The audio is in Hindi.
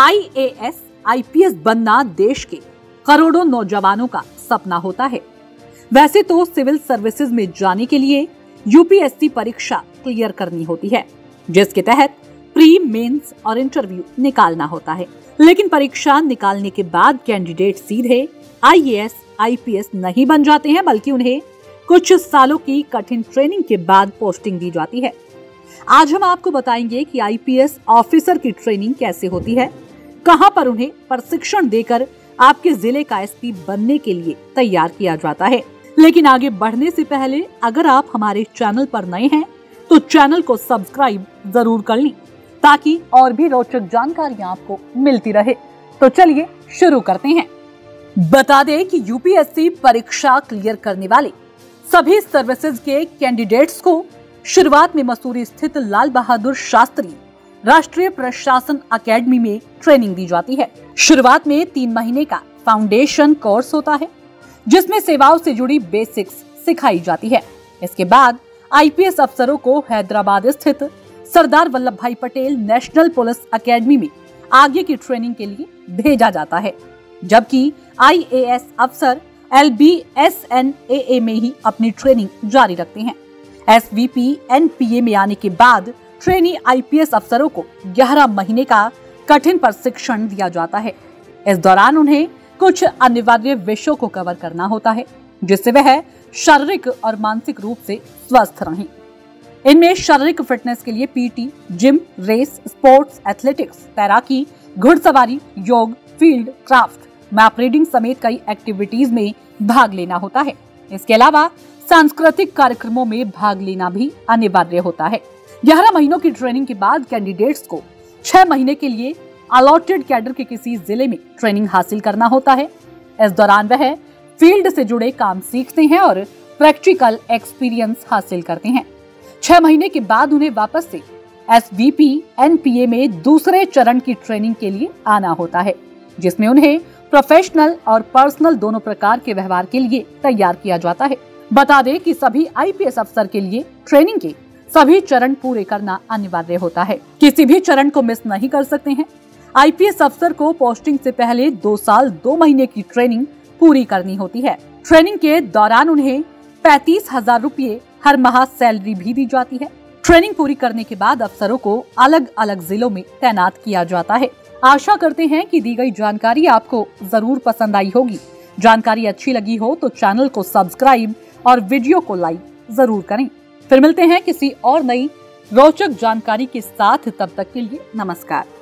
IAS, IPS बनना देश के करोड़ों नौजवानों का सपना होता है। वैसे तो सिविल सर्विसेज में जाने के लिए यूपीएससी परीक्षा क्लियर करनी होती है, जिसके तहत प्री, मेंस और इंटरव्यू निकालना होता है। लेकिन परीक्षा निकालने के बाद कैंडिडेट सीधे IAS, IPS नहीं बन जाते हैं, बल्कि उन्हें कुछ सालों की कठिन ट्रेनिंग के बाद पोस्टिंग दी जाती है। आज हम आपको बताएंगे कि IPS ऑफिसर की ट्रेनिंग कैसे होती है, कहां पर उन्हें प्रशिक्षण देकर आपके जिले का SP बनने के लिए तैयार किया जाता है। लेकिन आगे बढ़ने से पहले अगर आप हमारे चैनल पर नए हैं तो चैनल को सब्सक्राइब जरूर कर लें, ताकि और भी रोचक जानकारियां आपको मिलती रहे। तो चलिए शुरू करते हैं। बता दें कि यूपीएससी परीक्षा क्लियर करने वाले सभी सर्विसेज के कैंडिडेट्स को शुरुआत में मसूरी स्थित लाल बहादुर शास्त्री राष्ट्रीय प्रशासन अकेडमी में ट्रेनिंग दी जाती है। शुरुआत में 3 महीने का फाउंडेशन कोर्स होता है, जिसमें सेवाओं से जुड़ी बेसिक्स सिखाई जाती है। इसके बाद IPS अफसरों को हैदराबाद स्थित सरदार वल्लभ भाई पटेल नेशनल पुलिस अकेडमी में आगे की ट्रेनिंग के लिए भेजा जाता है, जबकि IAS अफसर LBSNAA में ही अपनी ट्रेनिंग जारी रखते हैं। SVPNPA में आने के बाद ट्रेनी IPS अफसरों को 11 महीने का कठिन प्रशिक्षण दिया जाता है। इस दौरान उन्हें कुछ अनिवार्य विषयों को कवर करना होता है, जिससे वह शारीरिक और मानसिक रूप से स्वस्थ रहें। इनमें शारीरिक फिटनेस के लिए PT, gym, race, sports, athletics, तैराकी, घुड़सवारी, योग, फील्ड, क्राफ्ट, मैप रीडिंग समेत कई एक्टिविटीज में भाग लेना होता है। इसके अलावा सांस्कृतिक कार्यक्रमों में भाग लेना भी अनिवार्य होता है। 11 महीनों की ट्रेनिंग के बाद कैंडिडेट्स को 6 महीने के लिए अलॉटेड कैडर के किसी जिले में ट्रेनिंग हासिल करना होता है। इस दौरान वह फील्ड से जुड़े काम सीखते हैं और प्रैक्टिकल एक्सपीरियंस हासिल करते हैं। 6 महीने के बाद उन्हें वापस से SVPNPA में दूसरे चरण की ट्रेनिंग के लिए आना होता है, जिसमें उन्हें प्रोफेशनल और पर्सनल दोनों प्रकार के व्यवहार के लिए तैयार किया जाता है। बता दें कि सभी IPS अफसर के लिए ट्रेनिंग के सभी चरण पूरे करना अनिवार्य होता है, किसी भी चरण को मिस नहीं कर सकते हैं। IPS अफसर को पोस्टिंग से पहले 2 साल 2 महीने की ट्रेनिंग पूरी करनी होती है। ट्रेनिंग के दौरान उन्हें 35,000 रुपये हर माह सैलरी भी दी जाती है। ट्रेनिंग पूरी करने के बाद अफसरों को अलग अलग जिलों में तैनात किया जाता है। आशा करते हैं कि दी गई जानकारी आपको जरूर पसंद आई होगी। जानकारी अच्छी लगी हो तो चैनल को सब्सक्राइब और वीडियो को लाइक जरूर करें। फिर मिलते हैं किसी और नई रोचक जानकारी के साथ, तब तक के लिए नमस्कार।